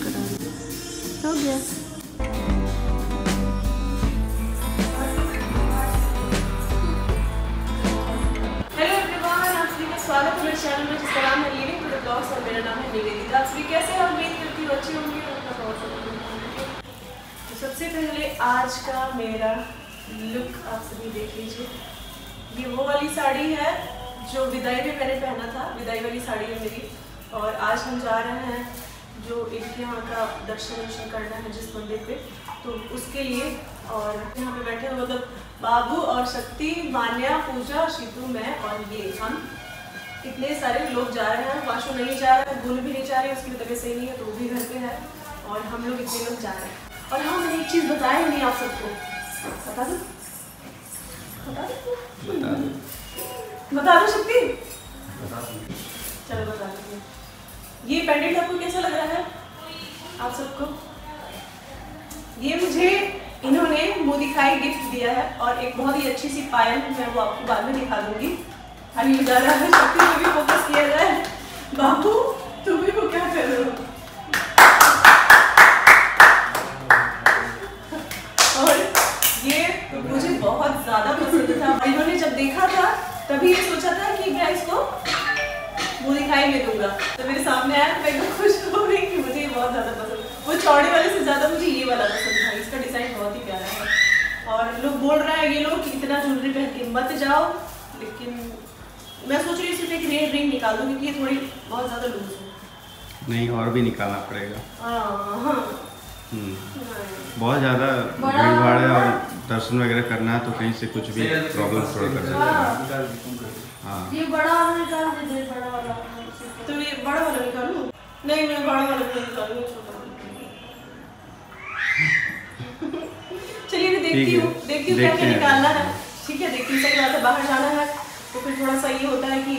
Crush करा, हो गया। हेलो एवरीवन, आप सभी का स्वागत है मेरे चैनल में जिसका नाम है लिविंग विद ब्लॉग्स और मेरा नाम है निवेदिता। आप सभी कैसे हैं? उम्मीद करती हूं अच्छे होंगे और अपना बहुत सारा होंगे। तो सबसे पहले आज का मेरा लुक आप सभी देख लीजिए। ये वो वाली साड़ी है जो विदाई में मैंने पहना था, विदाई वाली साड़ी है मेरी। और आज हम जा रहे हैं जो एक यहाँ का दर्शन करना है जिस मंदिर पे, तो उसके लिए। और यहाँ पे बैठे हैं मतलब बाबू और शक्ति, मान्या, पूजा, शीतू, मैं और ये हम इतने सारे लोग जा रहे हैं। वाशू नहीं जा रहा है, भूल भी नहीं जा रही, उसकी तबीयत सही नहीं है तो वो भी घर पे है और हम लोग इतने लोग जा रहे हैं। और हाँ, मैंने एक चीज़ बताया नहीं आप सबको, बता दो शक्ति, चलो बता दो। ये पेंडेंट आपको कैसा लग रहा है आप सबको? ये मुझे इन्होंने मोदी खाई गिफ्ट दिया है और एक बहुत ही अच्छी सी पायल, मैं वो आपको बाद में दिखा दूंगी। अभी उजाला है, शक्ति में भी फोकस किया जाए। बाबू तुम भी वो क्या कर रहे हो? और ये मुझे बहुत ज़्यादा पसंद था, इन्होंने जब देखा था तभी ये सोचा था कि मैं इसको वो दिखाई में दूंगा, तो मेरे सामने आया, मैं तो खुश हो गई कि मुझे ये बहुत ज़्यादा पसंद। वो चौड़े वाले से ज़्यादा मुझे ये वाला पसंद था, इसका डिज़ाइन बहुत ही प्यारा है। और लोग बोल रहे हैं ये लोग कि इतना ज्वेलरी पहन के मत जाओ, लेकिन मैं सोच रही सिर्फ एक रेड रिंग निकालूँ क्योंकि ये थोड़ी बहुत ज़्यादा लूज है। नहीं, और भी निकालना पड़ेगा। हाँ, बहुत ज़्यादा भीड़ भाड़ है और दर्शन वगैरह करना है तो कहीं से कुछ भी प्रॉब्लम थोड़ा कर सकते हैं। हाँ, ये बड़ा वाला वाला तो ये बड़ा वाला निकालूं? नहीं, मैं बड़ा वाला निकालूं, छोटा वाला। चलिए देखती हूँ क्या क्या निकालना है। ठीक है, देखती हूँ। सही बात है, बाहर जाना है तो फिर थोड़ा सा ये होता है कि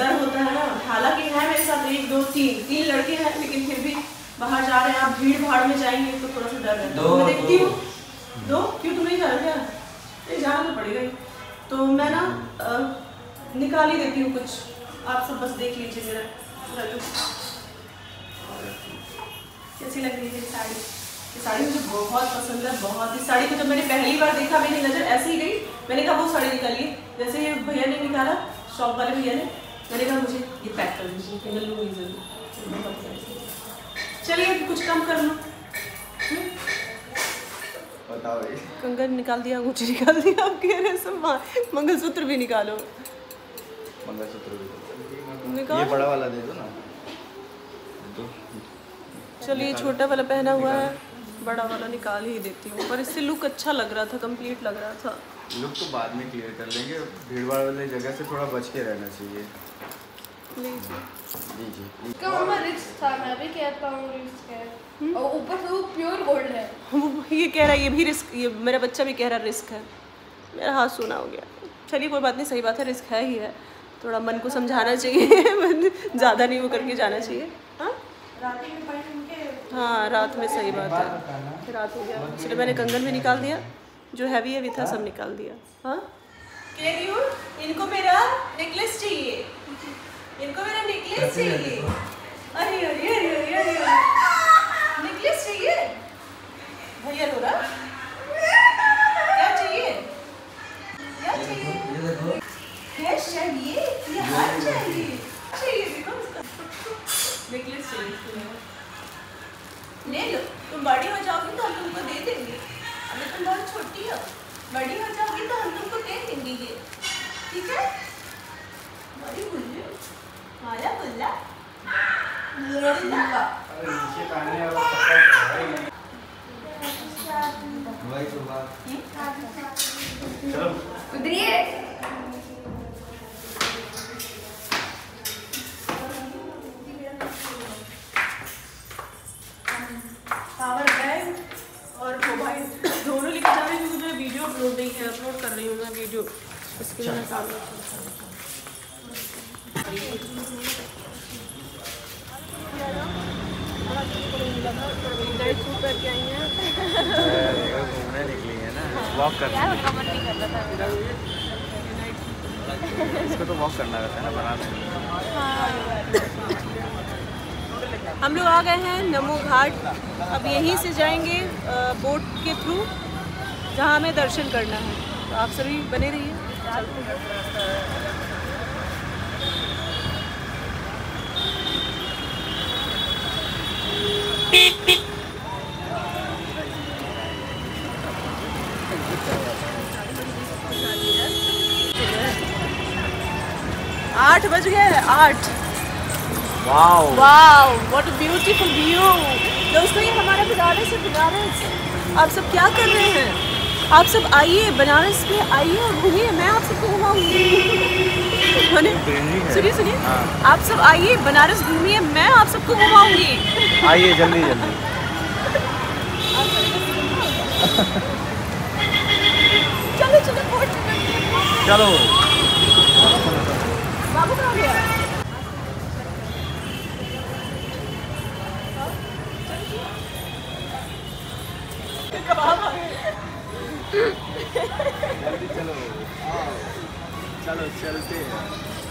डर होता है ना। हालांकि है मेरे साथ 1 2 3 लड़के हैं, लेकिन फिर भी बाहर जा रहे हैं आप, भीड़ भाड़ में जाएंगे तो थोड़ा सा डर रहता है। मैं देखती हूँ दो, क्यों तुम नहीं जा रहे? क्या जाना तो पड़ेगा ही। तो मैं ना निकाल ही देती हूँ कुछ, आप सब बस देख लीजिए मेरा कैसी लग रही है साड़ी। ये साड़ी मुझे बहुत पसंद है, बहुत। इस साड़ी को जब मैंने पहली बार देखा मेरी नज़र ऐसे ही गई, मैंने कहा वो साड़ी निकालिए। जैसे ये भैया ने निकाला, शॉप वाले भैया ने, मैंने कहा मुझे ये पैक कर दीजिए, मैं लूँगी जरूर। चलिए कुछ कम कर लो। बताओ, कंगन निकाल दिया, गुच्ची निकाल दिया, आप कह रहे सब। मंगलसूत्र भी निकालो, मंगलसूत्र भी निकालो। ये बड़ा वाला दे दो ना। चलिए, छोटा वाला पहना हुआ है, बड़ा वाला निकाल ही देती हूँ। पर इससे लुक अच्छा लग रहा था, कंप्लीट लग रहा था। लुक तो बाद में क्लियर कर लेंगे, भीड़भाड़ वाली जगह से थोड़ा बच के रहना चाहिए। रिच था, मैं भी कहता हूँ रिस्क है। और ऊपर से वो प्योर गोल्ड है। ये कह रहा है ये भी रिस्क, ये मेरा बच्चा भी कह रहा है रिस्क है। मेरा हाथ सूना हो गया। चलिए कोई बात नहीं, सही बात है, रिस्क है ही है। थोड़ा मन को समझाना चाहिए ज़्यादा नहीं वो करके जाना चाहिए। हाँ, हाँ, रात में, सही बात है, रात हो गया। चलिए मैंने कंगन भी निकाल दिया, जो हैवी हैवी था सब निकाल दिया। हाँ, कह रही हूँ इनको मेरा नेकलेस चाहिए, इनको मेरा नेकलेस चाहिए। अरे अरे अरे अरे अरे, नेकलेस चाहिए भैया, थोड़ा क्या चाहिए, क्या चाहिए, क्या चाहिए, ये हार चाहिए, चाहिए देखो नेकलेस चाहिए। ले लो, तुम बड़ी हो जाओगी तो हम तुमको दे देंगे। अभी तुम बहुत छोटी हो, बड़ी हो जाओगी तो हम तुमको दे देंगे ये, ठीक है? बड़ी बुल्लू माला बुल्ला लड़का नीचे पानी और भाई सुबह चलो उधरिए। पावर बैंक और मोबाइल दोनों लेके जा रही हूँ। मैं वीडियो अपलोड नहीं है, अपलोड कर रही हूँ मैं वीडियो, इसके लिए मैं काम कर। घूमने निकली है ना, वॉक करना इसको तो वॉक करना रहता है ना बराबर। हम लोग आ गए हैं नमो घाट। अब यहीं से जाएंगे बोट के थ्रू जहां हमें दर्शन करना है। तो आप सभी बने रहिए। आठ बज गए हैं, 8। Wow wow, what a beautiful view. दोस्तों ये हमारा बनारस है। बनारस आप सब क्या कर रहे हैं? आप सब आइए, बनारस पे आइए और घूमिए। मैं आप सबको घुमाऊंगी। सुनिए, आप सब आइए, बनारस घूमिए, मैं आप सबको घुमाऊंगी। आइए जल्दी जल्दी। चलो चलो चलो। बाबू कहाँ गया? चलो चलते हैं।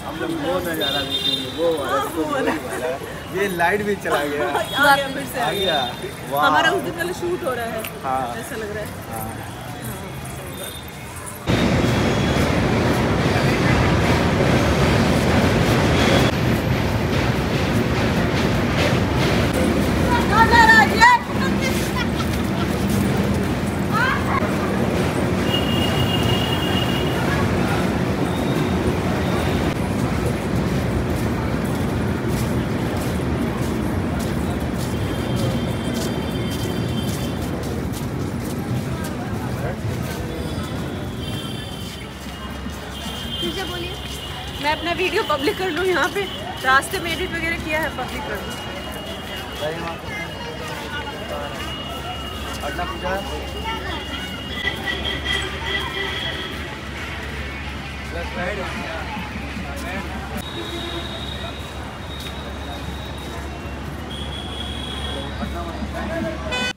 हम लोग वो नज़ारा देखेंगे, वो वाला ये लाइट भी चला गया, फिर से आ गया। हमारा उस दिन वाला शूट हो रहा है। हाँ, ऐसा लग रहा है। हाँ। मैं अपना वीडियो पब्लिक कर लूँ। यहाँ पे रास्ते में एडिट वगैरह किया है, पब्लिक कर लूँ।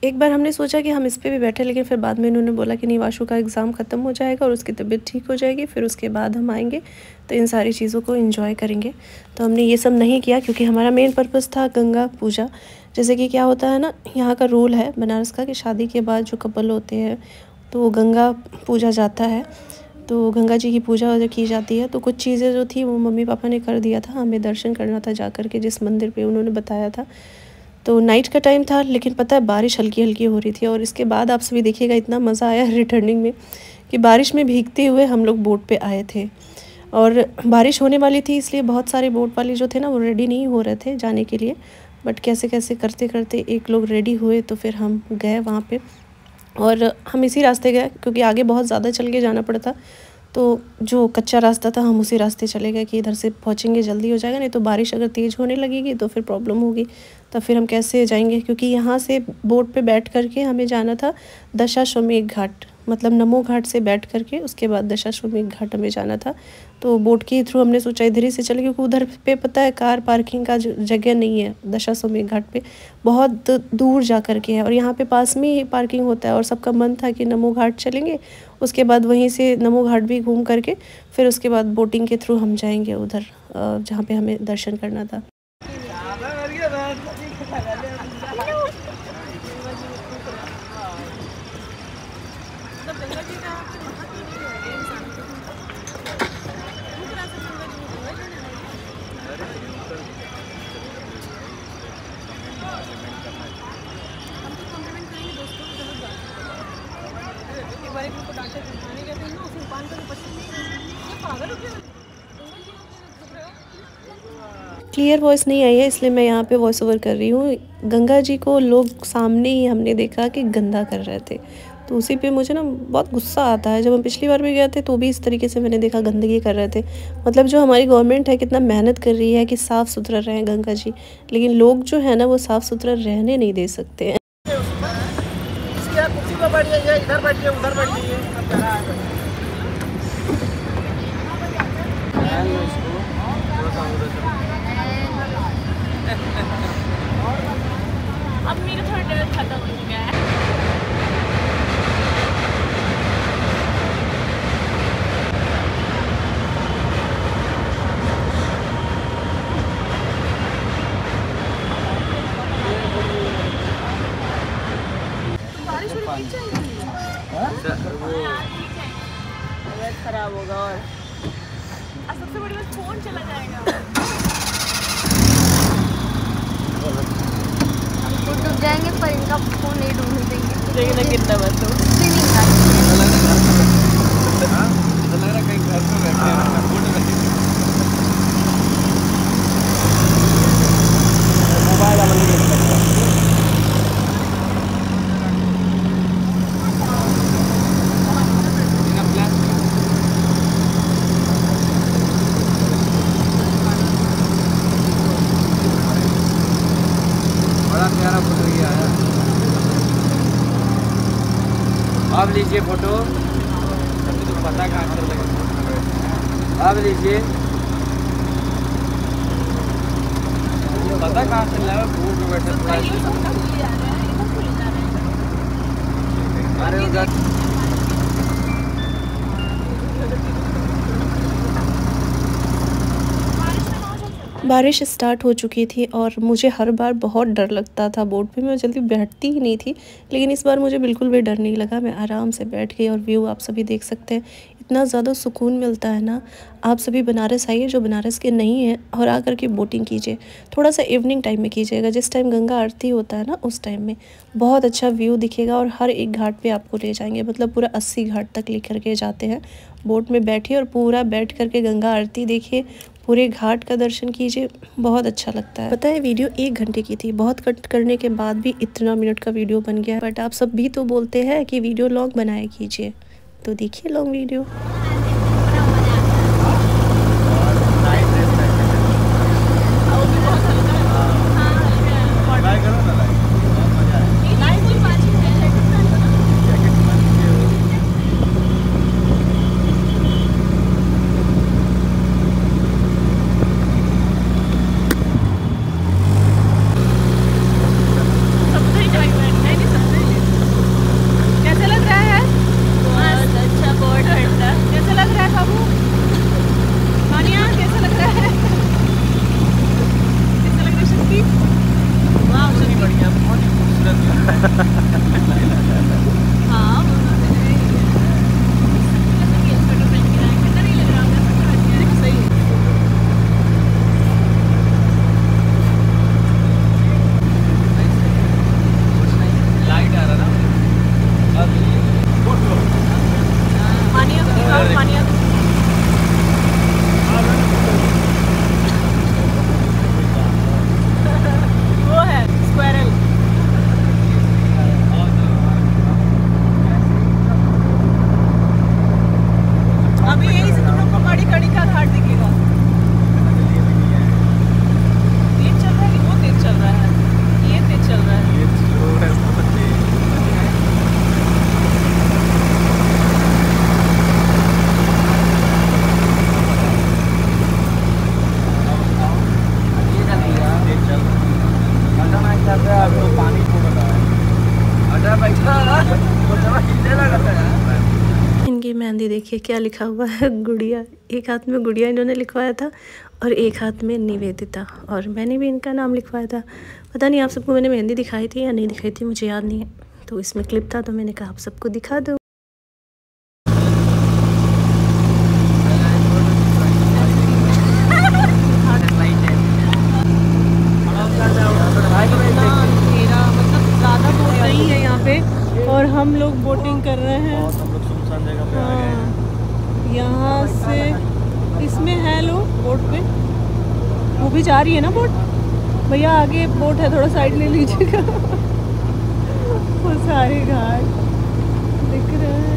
एक बार हमने सोचा कि हम इस पे भी बैठे, लेकिन फिर बाद में इन्होंने बोला कि नहीं, वाशु का एग्ज़ाम ख़त्म हो जाएगा और उसकी तबीयत ठीक हो जाएगी, फिर उसके बाद हम आएंगे तो इन सारी चीज़ों को एंजॉय करेंगे। तो हमने ये सब नहीं किया क्योंकि हमारा मेन पर्पस था गंगा पूजा। जैसे कि क्या होता है ना, यहाँ का रूल है बनारस का कि शादी के बाद जो कपल होते हैं तो वो गंगा पूजा जाता है, तो गंगा जी की पूजा की जाती है। तो कुछ चीज़ें जो थी वो मम्मी पापा ने कर दिया था, हमें दर्शन करना था जा कर के जिस मंदिर पर उन्होंने बताया था। तो नाइट का टाइम था, लेकिन पता है बारिश हल्की हल्की हो रही थी। और इसके बाद आप सभी देखिएगा, इतना मज़ा आया रिटर्निंग में कि बारिश में भीगते हुए हम लोग बोट पे आए थे। और बारिश होने वाली थी इसलिए बहुत सारे बोट वाले जो थे ना वो रेडी नहीं हो रहे थे जाने के लिए, बट कैसे कैसे करते करते एक लोग रेडी हुए तो फिर हम गए वहाँ पर। और हम इसी रास्ते गए क्योंकि आगे बहुत ज़्यादा चल के जाना पड़ा था, तो जो कच्चा रास्ता था हम उसी रास्ते चले गए कि इधर से पहुँचेंगे, जल्दी हो जाएगा, नहीं तो बारिश अगर तेज़ होने लगेगी तो फिर प्रॉब्लम होगी, तो फिर हम कैसे जाएंगे। क्योंकि यहाँ से बोट पे बैठ कर के हमें जाना था दशाश्वमेध घाट, मतलब नमो घाट से बैठ कर के उसके बाद दशाश्वमेध घाट हमें जाना था। तो बोट के थ्रू हमने सोचा इधर ही से चले, क्योंकि उधर पे पता है कार पार्किंग का जगह नहीं है, दशाश्वमेध घाट पे बहुत दूर जा कर के है और यहाँ पे पास में ही पार्किंग होता है। और सबका मन था कि नमो घाट चलेंगे, उसके बाद वहीं से नमो घाट भी घूम करके फिर उसके बाद बोटिंग के थ्रू हम जाएँगे उधर जहाँ पर हमें दर्शन करना था। क्लियर वॉइस नहीं आई है इसलिए मैं यहाँ पे वॉइस ओवर कर रही हूँ। गंगा जी को लोग सामने ही हमने देखा कि गंदा कर रहे थे, तो उसी पे मुझे ना बहुत गुस्सा आता है। जब हम पिछली बार भी गए थे तो भी इस तरीके से मैंने देखा गंदगी कर रहे थे। मतलब जो हमारी गवर्नमेंट है कितना मेहनत कर रही है कि साफ़ सुथरा रहें गंगा जी, लेकिन लोग जो है ना वो साफ़ सुथरा रहने नहीं दे सकते हैं। अब मेरा थोड़ा डर खत्म हो गया है। तबियत खराब होगा और सबसे बड़ी बात फोन चला जाएगा। हम खुद डूब जाएंगे पर इनका फोन नहीं डूबने देंगे। कितना बात हो कहीं घर पे बैठे मोबाइल आप लीजिए फोटो। अभी तो पता कहाँ चल रहा है, आप लीजिए पता कहाँ चल रहा है। भूख बैठे अरे उधर बारिश स्टार्ट हो चुकी थी और मुझे हर बार बहुत डर लगता था बोट पे, मैं जल्दी बैठती ही नहीं थी, लेकिन इस बार मुझे बिल्कुल भी डर नहीं लगा। मैं आराम से बैठ गई और व्यू आप सभी देख सकते हैं, इतना ज़्यादा सुकून मिलता है ना। आप सभी बनारस आइए जो बनारस के नहीं हैं, और आकर के बोटिंग कीजिए। थोड़ा सा इवनिंग टाइम में कीजिएगा, जिस टाइम गंगा आरती होता है ना उस टाइम में बहुत अच्छा व्यू दिखेगा। और हर एक घाट पे आपको ले जाएंगे, मतलब पूरा 80 घाट तक लेकर के जाते हैं। बोट में बैठिए और पूरा बैठ करके गंगा आरती देखिए, पूरे घाट का दर्शन कीजिए, बहुत अच्छा लगता है। पता है वीडियो 1 घंटे की थी, बहुत कट करने के बाद भी इतना मिनट का वीडियो बन गया। बट आप सब भी तो बोलते हैं कि वीडियो लॉन्ग बनाया कीजिए, तो देखिए लॉन्ग वीडियो। इनकी मेहंदी देखिए क्या लिखा हुआ है, गुड़िया। एक हाथ में गुड़िया इन्होंने लिखवाया था और एक हाथ में निवेदिता, और मैंने भी इनका नाम लिखवाया था। पता नहीं आप सबको मैंने मेहंदी दिखाई थी या नहीं दिखाई थी, मुझे याद नहीं है। तो इसमें क्लिप था तो मैंने कहा आप सबको दिखा दो। और हम लोग बोटिंग कर रहे हैं। हाँ, यहाँ से इसमें है लोग बोट पे, वो भी जा रही है ना बोट। भैया आगे बोट है, थोड़ा साइड ले लीजिएगा। वो सारे घाट दिख रहे हैं।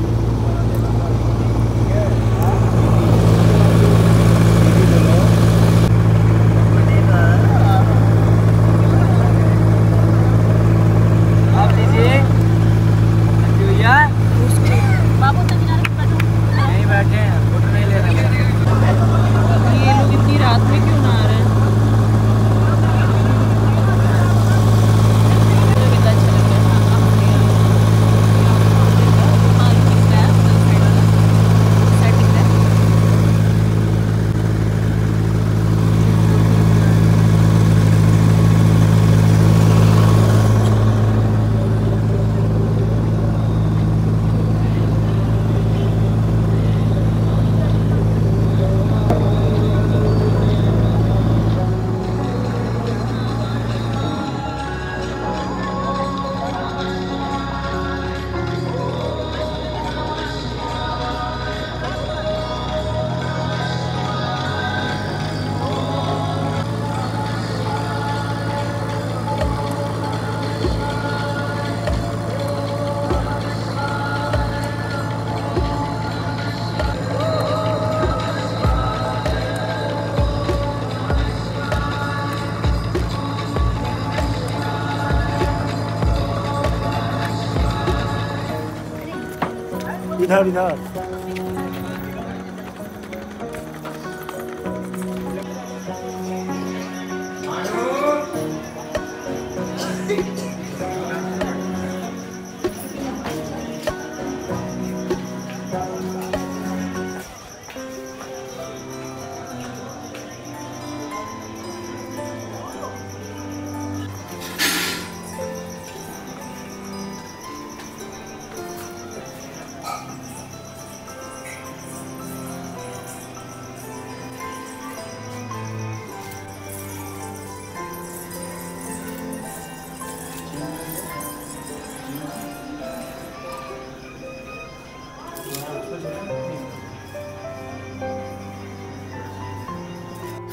इधर इधर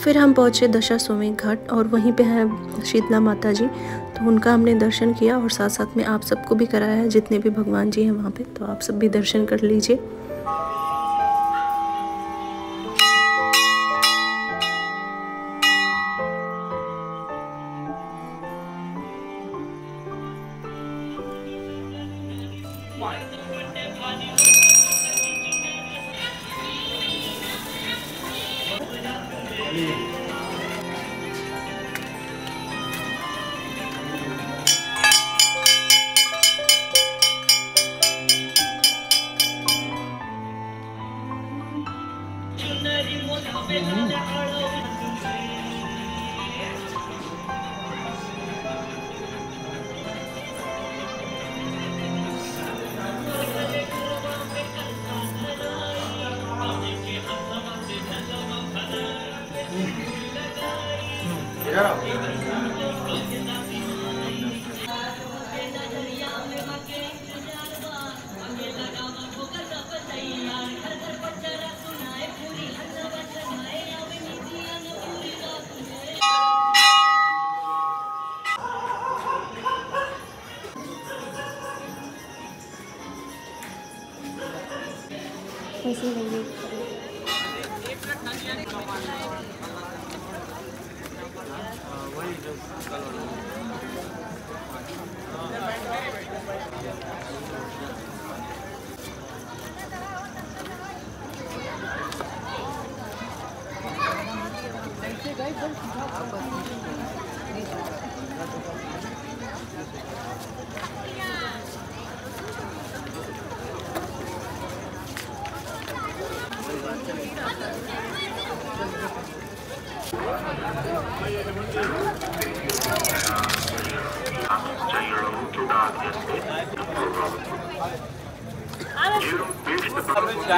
फिर हम पहुँचे दशाश्वमेध घाट और वहीं पे हैं शीतला माता जी, तो उनका हमने दर्शन किया और साथ साथ में आप सबको भी कराया है, जितने भी भगवान जी हैं वहाँ पे, तो आप सब भी दर्शन कर लीजिए।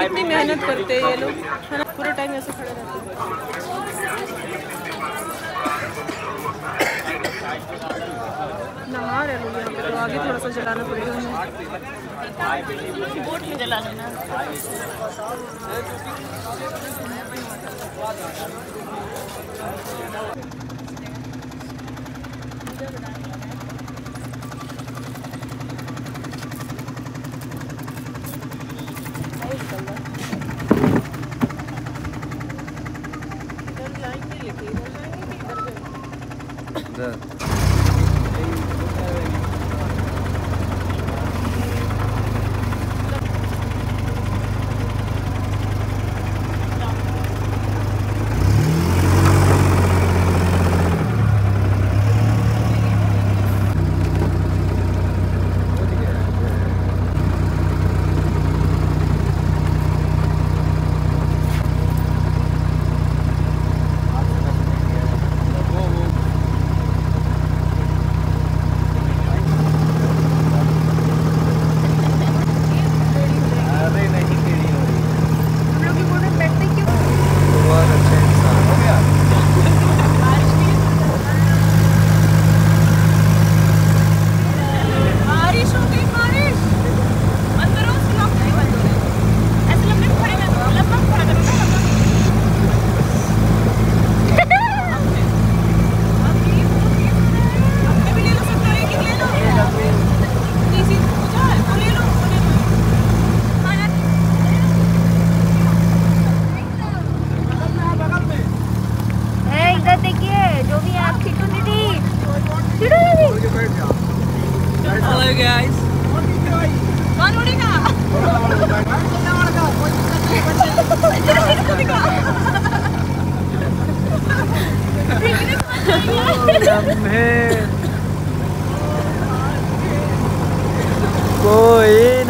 कितनी मेहनत करते हैं ये लोग, पूरा टाइम ऐसे खड़े रहते, नहा रहे लोग यहाँ पे, तो आगे थोड़ा सा जलाना पड़ेगा, बोट में जला लेना।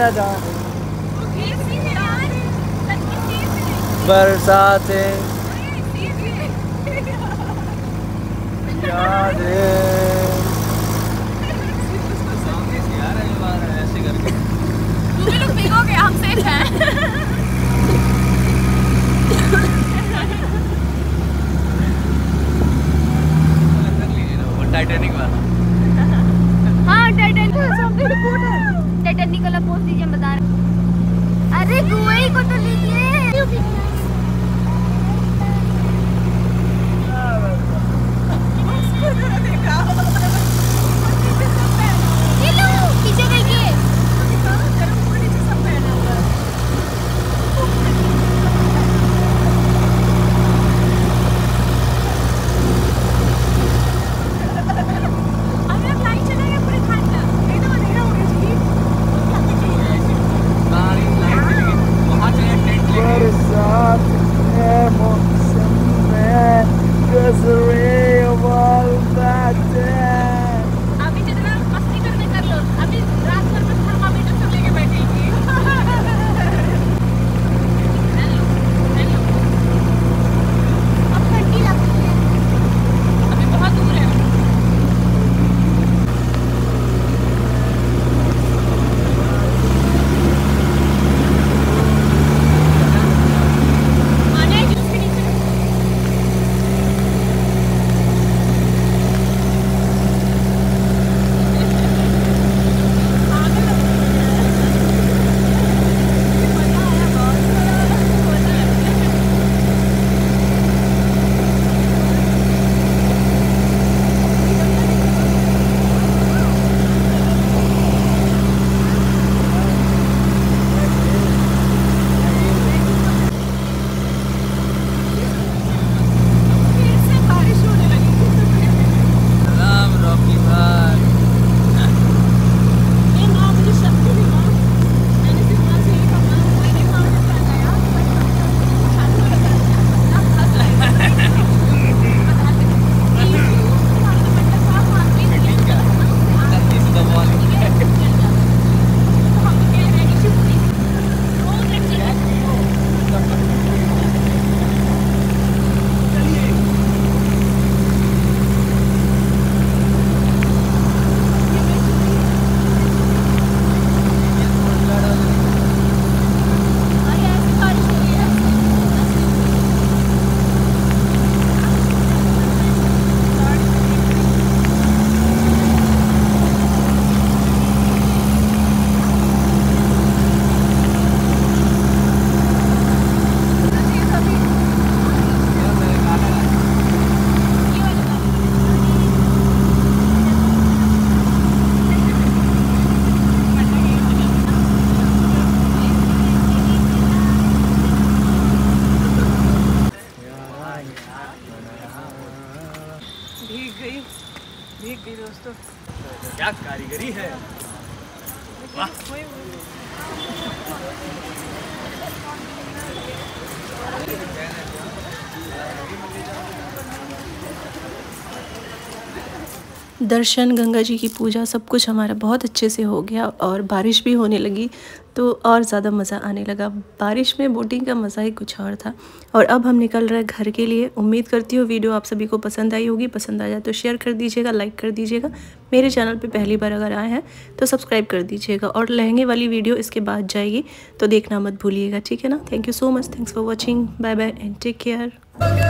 ना जाओ। बरसातें यादें ऐसे करके लोग भिगोगे हमसे हैं। टाइटैनिक वाला। हाँ टाइटैनिक सामने रिपोर्ट है। टाइटैनिक वाला पोस्ट दीजिए बता रहे। अरे कुएं को तो लीजिए। भीग गई दोस्तों, क्या कारीगरी है। दर्शन, गंगा जी की पूजा, सब कुछ हमारा बहुत अच्छे से हो गया और बारिश भी होने लगी तो और ज़्यादा मज़ा आने लगा। बारिश में बोटिंग का मज़ा ही कुछ और था। और अब हम निकल रहे हैं घर के लिए। उम्मीद करती हूँ वीडियो आप सभी को पसंद आई होगी। पसंद आ जाए तो शेयर कर दीजिएगा, लाइक कर दीजिएगा। मेरे चैनल पे पहली बार अगर आए हैं तो सब्सक्राइब कर दीजिएगा। और लहंगे वाली वीडियो इसके बाद जाएगी तो देखना मत भूलिएगा, ठीक है ना। Thank you so much, thanks for watching, bye bye and take care.